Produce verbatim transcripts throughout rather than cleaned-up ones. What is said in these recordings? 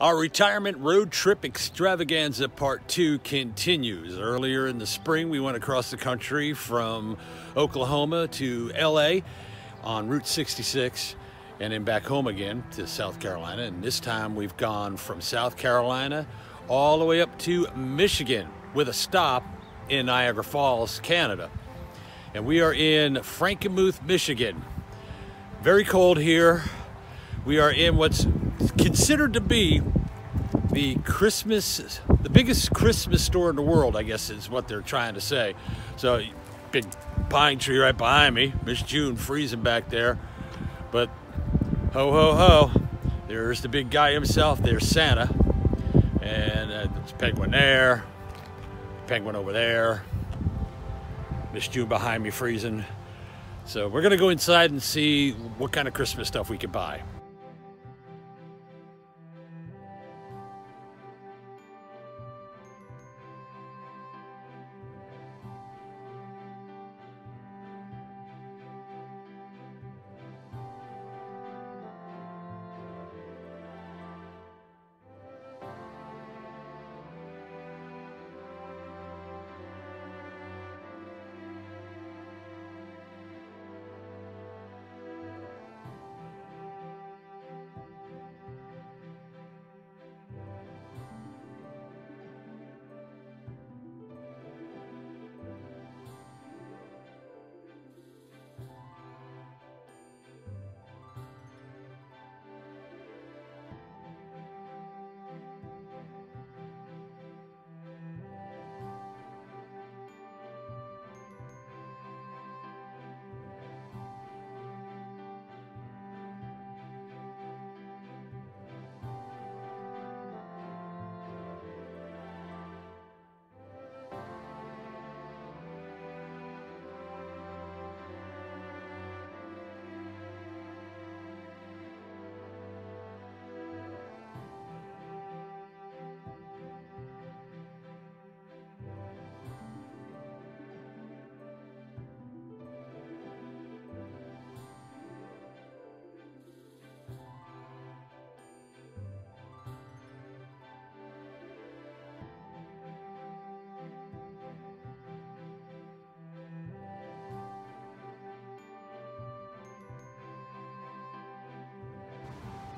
Our retirement road trip extravaganza part two continues. Earlier in the spring, we went across the country from Oklahoma to L A on Route sixty-six and then back home again to South Carolina. And this time we've gone from South Carolina all the way up to Michigan with a stop in Niagara Falls, Canada. And we are in Frankenmuth, Michigan. Very cold here. We are in what's considered to be the Christmas, the biggest Christmas store in the world, I guess is what they're trying to say. So, big pine tree right behind me. Miss June freezing back there. But, ho, ho, ho. There's the big guy himself. There's Santa. And uh, there's a penguin there. Penguin over there. Miss June behind me freezing. So, we're going to go inside and see what kind of Christmas stuff we can buy.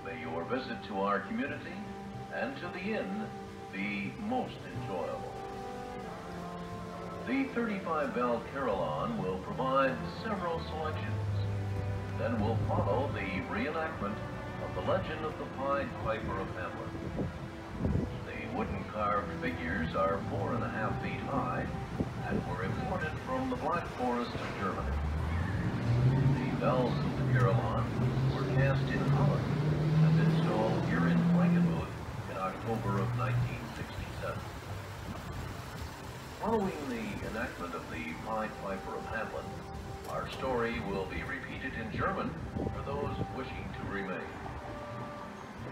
May your visit to our community and to the inn be most enjoyable. The thirty-five bell carillon will provide several selections. Then will follow the reenactment of the legend of the Pied Piper of Hamelin. The wooden carved figures are four and a half feet high and were imported from the Black Forest of Germany. The bells of the carillon were cast in Holland. Here in Frankenmuth in October of nineteen sixty-seven. Following the enactment of the Pied Piper of Hamelin, our story will be repeated in German for those wishing to remain.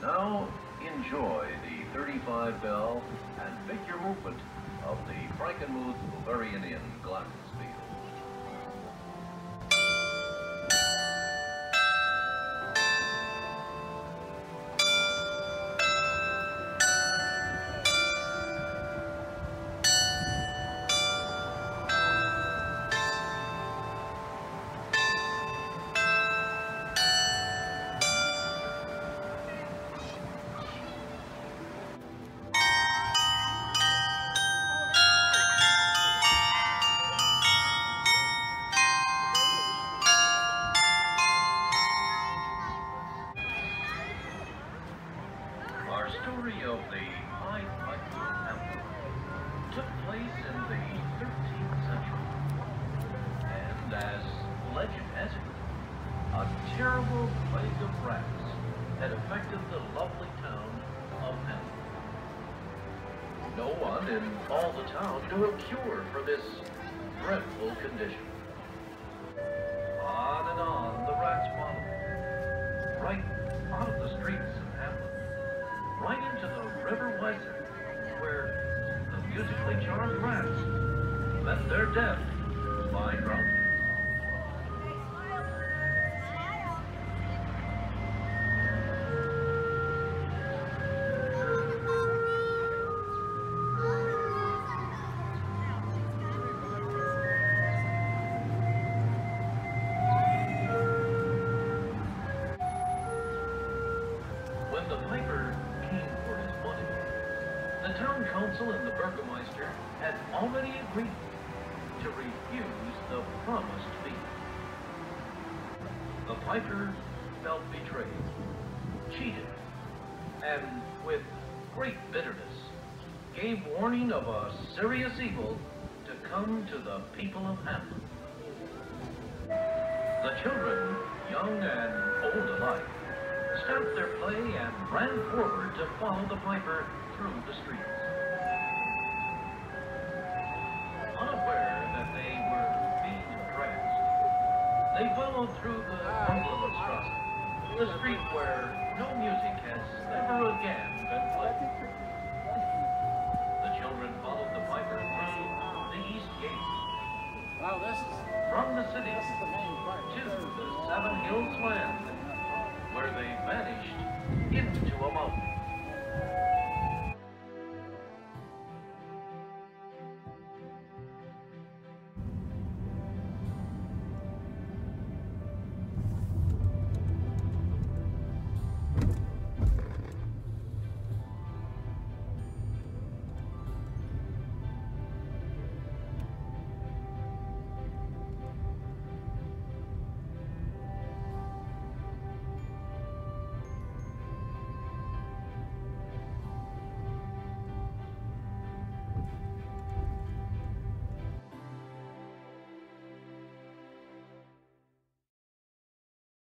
Now enjoy the thirty-five bell and figure movement of the Frankenmuth Bavarian Inn Glockenspiel. The Piper came for his money. The town council and the Burgermeister had already agreed to refuse the promised fee. The Piper felt betrayed, cheated, and with great bitterness gave warning of a serious evil to come to the people of Hamelin. The children, young and old alike, stopped their play and ran forward to follow the Piper through the streets. Unaware that they were being harassed, they followed through the rumble of strata, the street where no music has ever again been played. The children followed the Piper through the east gate. Wow, this is from the city this is the main part. To the Seven Hills land.